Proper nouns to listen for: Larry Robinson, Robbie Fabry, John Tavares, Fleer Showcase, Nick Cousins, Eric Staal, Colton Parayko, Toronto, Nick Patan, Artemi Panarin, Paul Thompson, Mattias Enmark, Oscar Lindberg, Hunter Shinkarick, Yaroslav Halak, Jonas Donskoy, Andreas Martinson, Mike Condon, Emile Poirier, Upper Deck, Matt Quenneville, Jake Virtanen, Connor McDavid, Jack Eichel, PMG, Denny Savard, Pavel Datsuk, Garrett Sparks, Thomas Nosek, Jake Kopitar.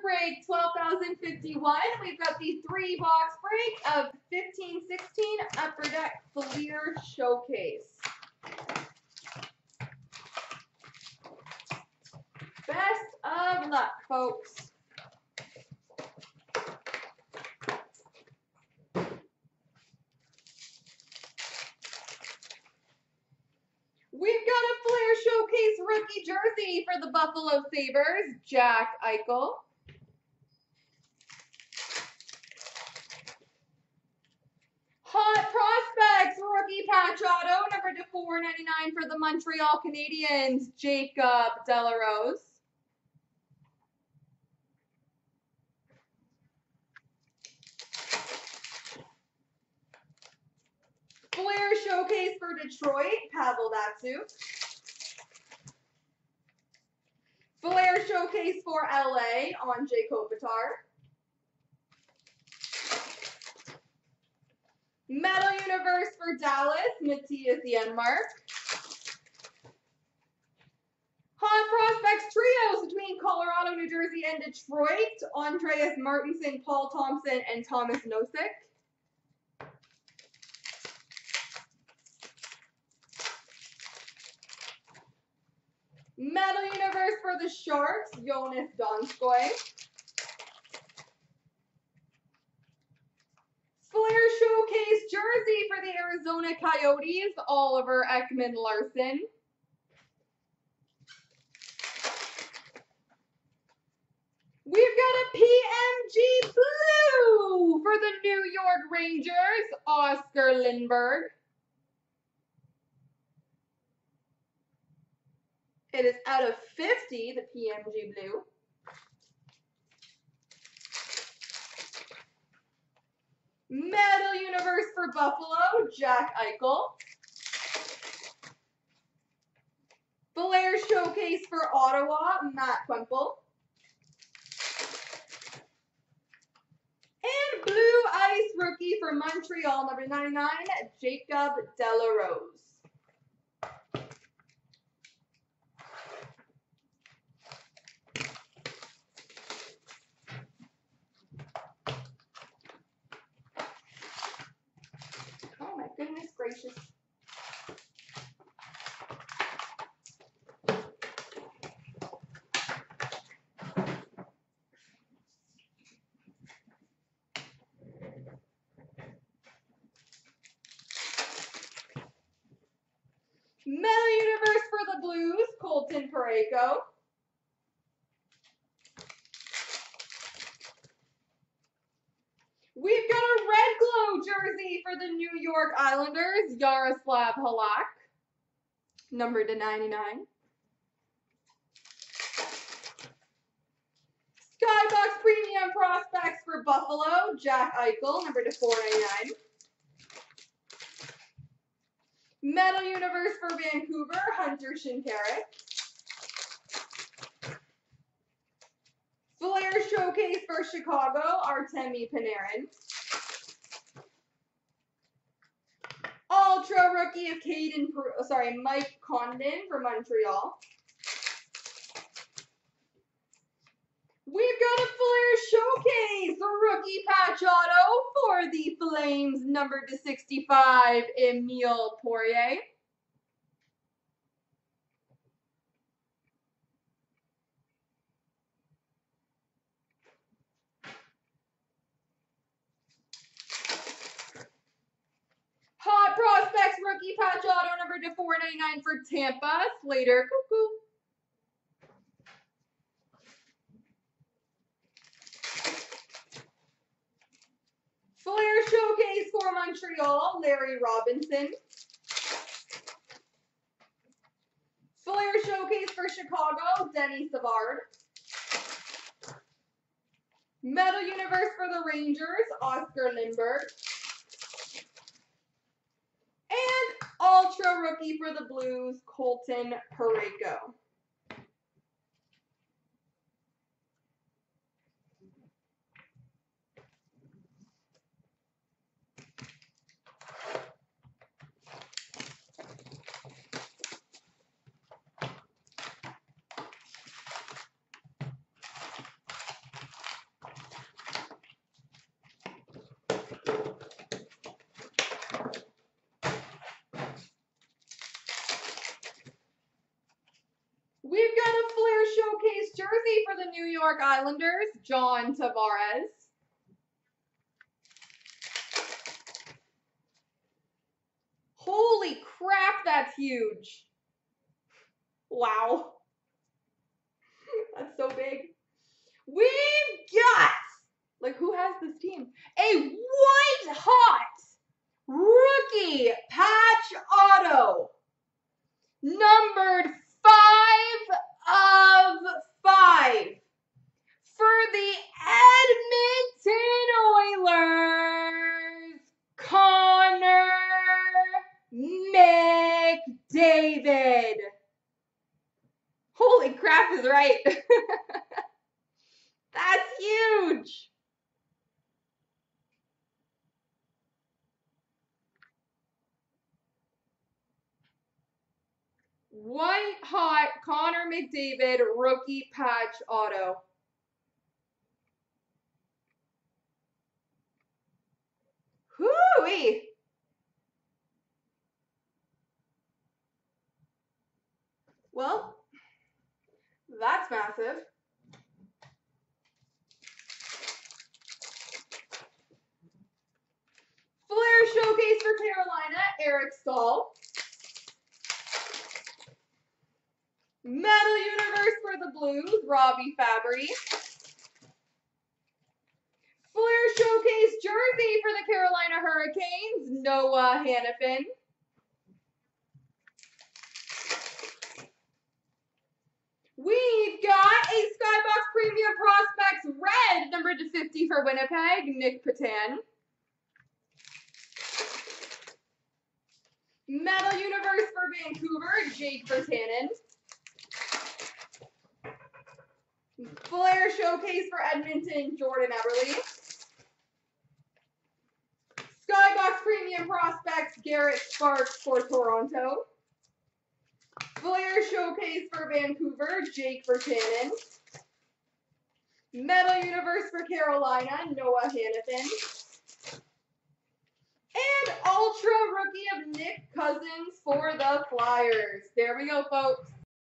Quick break 12,051. We've got the 3-box break of 15/16 Upper Deck Fleer Showcase. Best of luck, folks. We've got a Fleer Showcase rookie jersey for the Buffalo Sabres, Jack Eichel. Hot Prospects rookie patch auto, number /499 for the Montreal Canadiens, Jacob De La Rose. Fleer Showcase for Detroit, Pavel Datsuk. Fleer Showcase for LA on Jake Kopitar. Metal Universe for Dallas, Mattias Enmark. Hot Prospects Trios between Colorado, New Jersey, and Detroit, Andreas Martinson, Paul Thompson, and Thomas Nosek. Metal Universe for the Sharks, Jonas Donskoy. Fleer Showcase jersey for the Arizona Coyotes, Oliver Ekman Larson. We've got a PMG Blue for the New York Rangers, Oscar Lindberg. It is out of 50, the PMG Blue. Metal Universe for Buffalo, Jack Eichel. Fleer Showcase for Ottawa, Matt Quenneville. And Blue Ice rookie for Montreal, number /99, Jacob De La Rose. Goodness gracious. Metal Universe for the Blues, Colton Parayko. We've got a Red Glow jersey for the New York Islanders, Yaroslav Halak, number /99. Skybox Premium Prospects for Buffalo, Jack Eichel, number /499. Metal Universe for Vancouver, Hunter Shinkarick. Fleer Showcase for Chicago, Artemi Panarin. Ultra Rookie of Mike Condon for Montreal. We've got a Fleer Showcase rookie patch auto for the Flames, number /65, Emile Poirier. Hot Prospects rookie patch auto, number /499 for Tampa, Slater Koekemoer. Fleer Showcase for Montreal, Larry Robinson. Fleer Showcase for Chicago, Denny Savard. Metal Universe for the Rangers, Oscar Lindberg. Ultra rookie for the Blues, Colton Parayko. New York Islanders, John Tavares. Holy crap, that's huge. Wow. That's so big. We've got, like, who has this team? A white hot rookie patch auto. Numbered 5 of 5 for the Edmonton Oilers, Connor McDavid. Holy crap is right. That's huge. White hot Connor McDavid rookie patch auto. Hoo-wee. Well, that's massive. Fleer Showcase for Carolina, Eric Staal. Metal Universe for the Blues, Robbie Fabry. Fleer Showcase jersey for the Carolina Hurricanes, Noah Hanifin. We've got a Skybox Premium Prospects Red, number 250 for Winnipeg, Nick Patan. Metal Universe for Vancouver, Jake Virtanen. Fleer Showcase for Edmonton, Jordan Eberle. Skybox Premium Prospects, Garrett Sparks for Toronto. Fleer Showcase for Vancouver, Jake Virtanen. Metal Universe for Carolina, Noah Hanifin. And Ultra Rookie of Nick Cousins for the Flyers. There we go, folks.